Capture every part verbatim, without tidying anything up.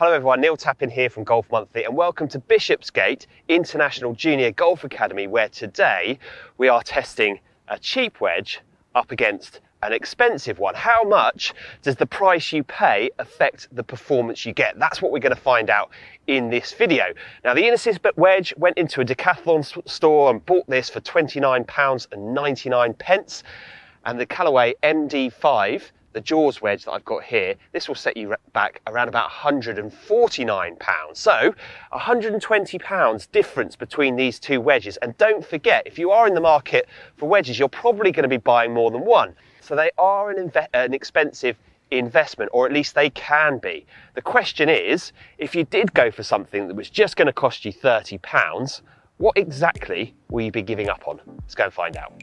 Hello everyone, Neil Tappin here from Golf Monthly and welcome to Bishopsgate International Junior Golf Academy, where today we are testing a cheap wedge up against an expensive one. How much does the price you pay affect the performance you get? That's what we're going to find out in this video. Now, the Inesis wedge went into a Decathlon store and bought this for twenty-nine pounds ninety-nine, and the Callaway M D five, the Jaws wedge that I've got here, this will set you back around about one hundred and forty-nine pounds. So one hundred and twenty pounds difference between these two wedges. And don't forget, if you are in the market for wedges, you're probably going to be buying more than one. So they are an, an expensive investment, or at least they can be. The question is, if you did go for something that was just going to cost you thirty pounds, what exactly will you be giving up on? Let's go and find out.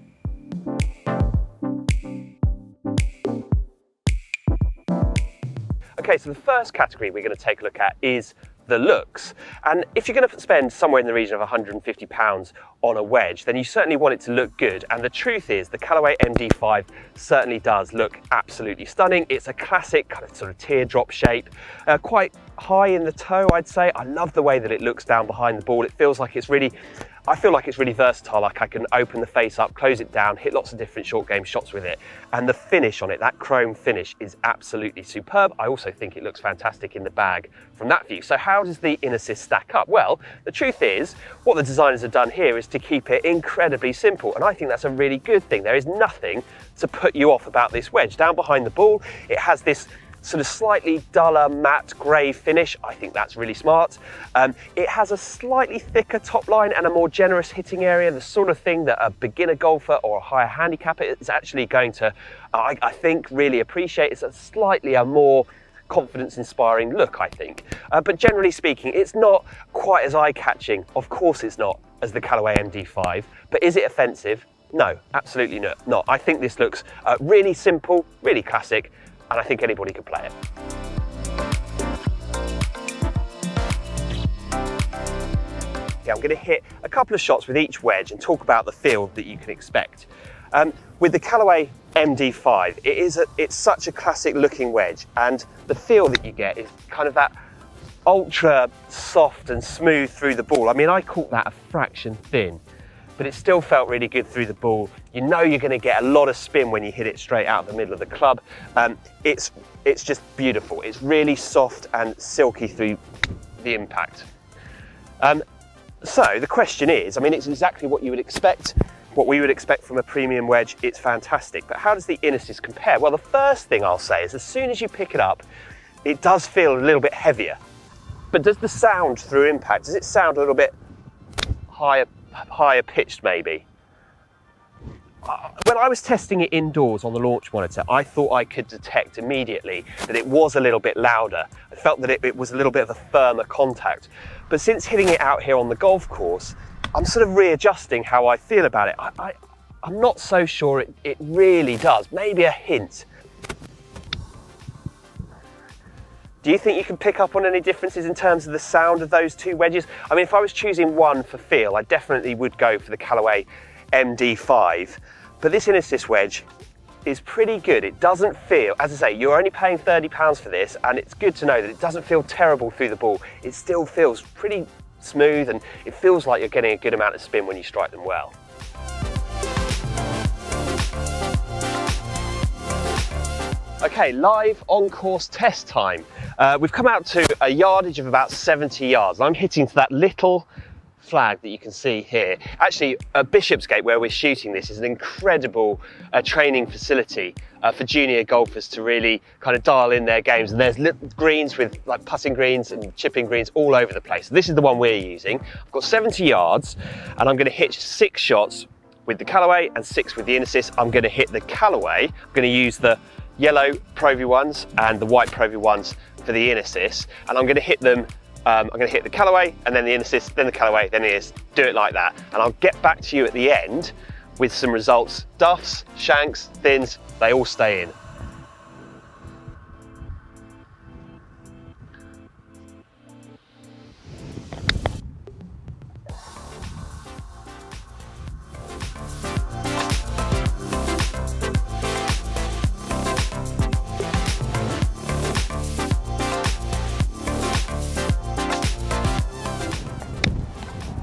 Okay, so the first category we're going to take a look at is the looks. And if you're going to spend somewhere in the region of one hundred and fifty pounds on a wedge, then you certainly want it to look good. And the truth is, the Callaway M D five certainly does look absolutely stunning. It's a classic kind of sort of teardrop shape, uh, quite high in the toe, I'd say. I love the way that it looks down behind the ball. It feels like it's really, I feel like it's really versatile. Like I can open the face up, close it down, hit lots of different short game shots with it. And the finish on it, that chrome finish, is absolutely superb. I also think it looks fantastic in the bag from that view. So how does the Inesis stack up? Well, the truth is, what the designers have done here is to keep it incredibly simple. And I think that's a really good thing. There is nothing to put you off about this wedge. Down behind the ball, it has this sort of slightly duller matte grey finish. I think that's really smart. Um, it has a slightly thicker top line and a more generous hitting area, the sort of thing that a beginner golfer or a higher handicapper is actually going to, I, I think, really appreciate. It's a slightly a more confidence-inspiring look, I think. Uh, but generally speaking, it's not quite as eye-catching, of course it's not, as the Callaway M D five, but is it offensive? No, absolutely not. I think this looks uh, really simple, really classic, and I think anybody could play it. Okay, I'm going to hit a couple of shots with each wedge and talk about the feel that you can expect. Um, with the Callaway M D five, it is a, it's such a classic looking wedge, and the feel that you get is kind of that ultra soft and smooth through the ball. I mean, I call that a fraction thin, but it still felt really good through the ball. You know you're going to get a lot of spin when you hit it straight out of the middle of the club. Um, it's, it's just beautiful. It's really soft and silky through the impact. Um, so the question is, I mean, it's exactly what you would expect, what we would expect from a premium wedge. It's fantastic. But how does the Inesis compare? Well, the first thing I'll say is, as soon as you pick it up, it does feel a little bit heavier. But does the sound through impact, does it sound a little bit higher? higher pitched maybe? Uh, when I was testing it indoors on the launch monitor, I thought I could detect immediately that it was a little bit louder. I felt that it, it was a little bit of a firmer contact. But since hitting it out here on the golf course, I'm sort of readjusting how I feel about it. I, I, I'm not so sure it, it really does. Maybe a hint. Do you think you can pick up on any differences in terms of the sound of those two wedges? I mean, if I was choosing one for feel, I definitely would go for the Callaway M D five, but this Inesis wedge is pretty good. It doesn't feel, as I say, you're only paying thirty pounds for this, and it's good to know that it doesn't feel terrible through the ball. It still feels pretty smooth, and it feels like you're getting a good amount of spin when you strike them well. Okay, live on-course test time. Uh, we've come out to a yardage of about seventy yards. I'm hitting to that little flag that you can see here. Actually, at Bishopsgate, where we're shooting this, is an incredible uh, training facility uh, for junior golfers to really kind of dial in their games. And there's little greens with like putting greens and chipping greens all over the place. This is the one we're using. I've got seventy yards, and I'm going to hit six shots with the Callaway and six with the Inesis. I'm going to hit the Callaway. I'm going to use the yellow Pro V ones and the white Pro V ones for the Inesis, and I'm going to hit them, um, I'm going to hit the Callaway and then the Inesis, then the Callaway, then the Inesis. Do it like that, and I'll get back to you at the end with some results. Duffs, shanks, thins, they all stay in.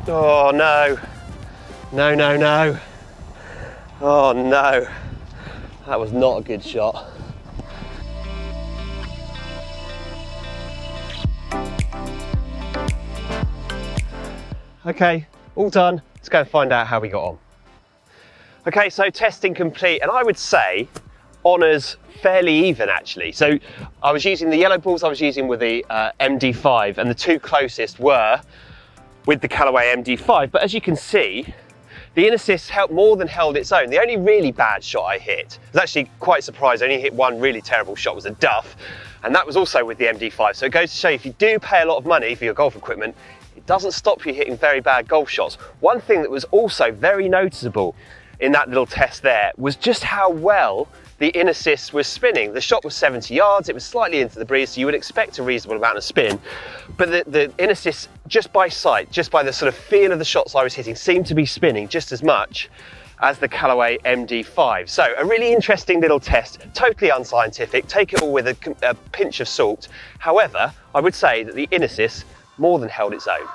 Oh no, no, no, no. Oh no, that was not a good shot. Okay, all done. Let's go and find out how we got on. Okay, so testing complete, and I would say honours fairly even actually. So I was using the yellow balls I was using with the uh, M D five, and the two closest were with the Callaway M D five, but as you can see, the Inesis helped more than held its own. The only really bad shot I hit, I was actually quite surprised, I only hit one really terrible shot, was a duff, and that was also with the M D five. So it goes to show you, if you do pay a lot of money for your golf equipment, it doesn't stop you hitting very bad golf shots. One thing that was also very noticeable in that little test there was just how well the Inesis was spinning. The shot was seventy yards, it was slightly into the breeze, so you would expect a reasonable amount of spin. But the, the Inesis, just by sight, just by the sort of feel of the shots I was hitting, seemed to be spinning just as much as the Callaway M D five. So a really interesting little test, totally unscientific, take it all with a, a pinch of salt. However, I would say that the Inesis more than held its own.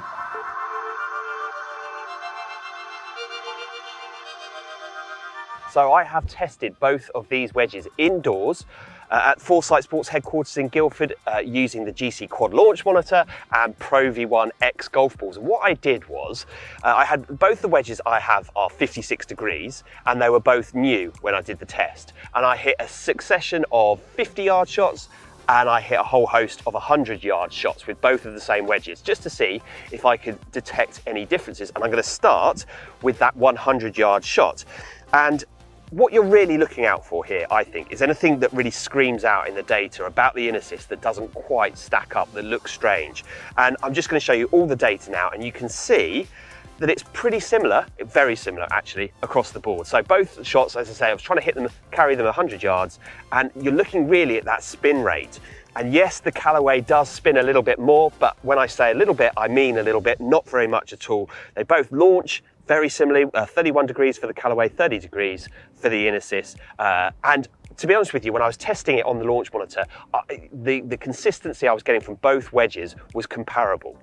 So I have tested both of these wedges indoors uh, at Foresight Sports headquarters in Guildford uh, using the G C quad launch monitor and Pro V one X golf balls. And what I did was, uh, I had both the wedges I have are fifty-six degrees, and they were both new when I did the test. And I hit a succession of fifty yard shots, and I hit a whole host of one hundred yard shots with both of the same wedges, just to see if I could detect any differences. And I'm gonna start with that one hundred yard shot. And what you're really looking out for here, I think, is anything that really screams out in the data about the Inesis that doesn't quite stack up, that looks strange. And I'm just going to show you all the data now, and you can see that it's pretty similar, very similar actually, across the board. So both shots, as I say, I was trying to hit them, carry them one hundred yards, and you're looking really at that spin rate. And yes, the Callaway does spin a little bit more, but when I say a little bit, I mean a little bit, not very much at all. They both launch very similarly, uh, thirty-one degrees for the Callaway, thirty degrees for the Inesis. Uh, and to be honest with you, when I was testing it on the launch monitor, I, the, the consistency I was getting from both wedges was comparable.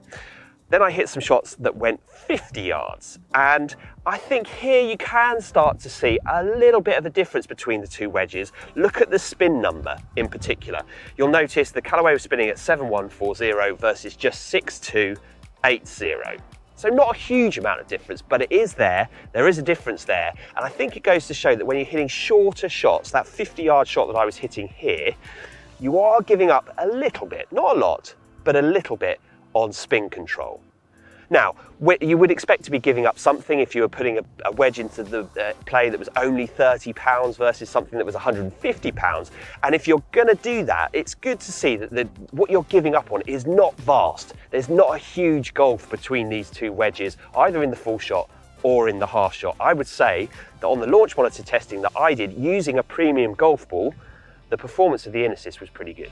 Then I hit some shots that went fifty yards. And I think here you can start to see a little bit of a difference between the two wedges. Look at the spin number in particular. You'll notice the Callaway was spinning at seven one four zero versus just six two eight zero. So not a huge amount of difference, but it is there, there is a difference there. And I think it goes to show that when you're hitting shorter shots, that fifty yard shot that I was hitting here, you are giving up a little bit, not a lot, but a little bit on spin control. Now, you would expect to be giving up something if you were putting a wedge into the play that was only thirty pounds versus something that was one hundred and fifty pounds. And if you're gonna do that, it's good to see that the, what you're giving up on is not vast. There's not a huge gulf between these two wedges, either in the full shot or in the half shot. I would say that on the launch monitor testing that I did using a premium golf ball, the performance of the Inesis was pretty good.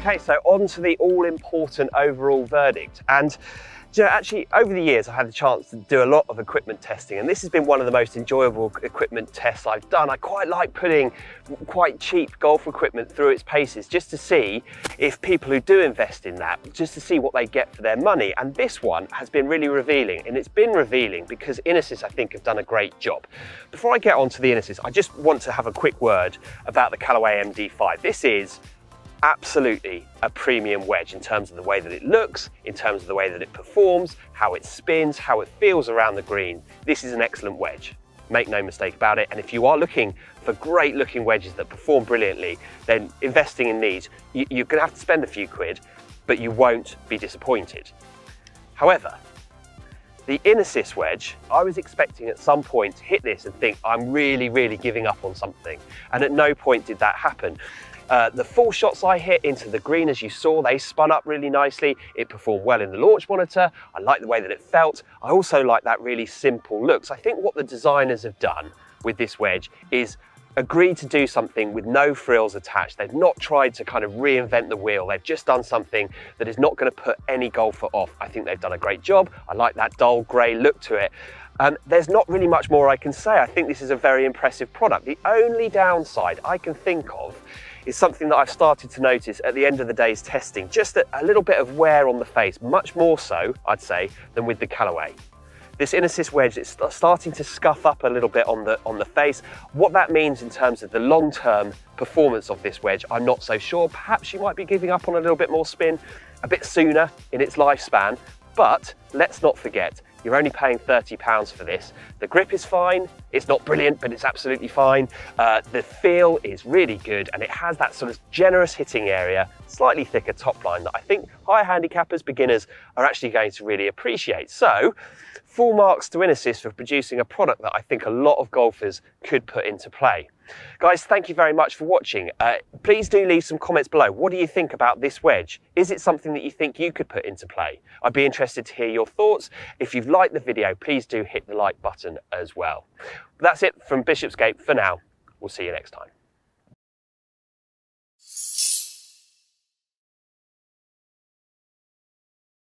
Okay, so on to the all-important overall verdict. And you know, actually, over the years, I've had the chance to do a lot of equipment testing, and this has been one of the most enjoyable equipment tests I've done. I quite like putting quite cheap golf equipment through its paces, just to see if people who do invest in that, just to see what they get for their money. And this one has been really revealing, and it's been revealing because Inesis, I think, have done a great job. Before I get on to the Inesis, I just want to have a quick word about the Callaway M D five. This is absolutely a premium wedge in terms of the way that it looks, in terms of the way that it performs, how it spins, how it feels around the green. This is an excellent wedge, make no mistake about it. And if you are looking for great looking wedges that perform brilliantly, then investing in these, you're gonna have to spend a few quid, but you won't be disappointed. However, the Inesis wedge, I was expecting at some point to hit this and think, I'm really, really giving up on something. And at no point did that happen. Uh, the full shots I hit into the green, as you saw, they spun up really nicely. It performed well in the launch monitor. I like the way that it felt. I also like that really simple look. So I think what the designers have done with this wedge is agreed to do something with no frills attached. They've not tried to kind of reinvent the wheel. They've just done something that is not going to put any golfer off. I think they've done a great job. I like that dull grey look to it. Um, there's not really much more I can say. I think this is a very impressive product. The only downside I can think of is something that I've started to notice at the end of the day's testing, just a, a little bit of wear on the face, much more so, I'd say, than with the Callaway. This Inesis wedge is starting to scuff up a little bit on the, on the face. What that means in terms of the long-term performance of this wedge, I'm not so sure. Perhaps you might be giving up on a little bit more spin a bit sooner in its lifespan, but let's not forget, you're only paying thirty pounds for this. The grip is fine. It's not brilliant, but it's absolutely fine. Uh, the feel is really good, and it has that sort of generous hitting area, slightly thicker top line that I think high handicappers, beginners are actually going to really appreciate. So, full marks to Inesis for producing a product that I think a lot of golfers could put into play. Guys, thank you very much for watching. Uh, please do leave some comments below. What do you think about this wedge? Is it something that you think you could put into play? I'd be interested to hear your thoughts. If you've liked the video, please do hit the like button as well. That's it from Bishopsgate for now. We'll see you next time.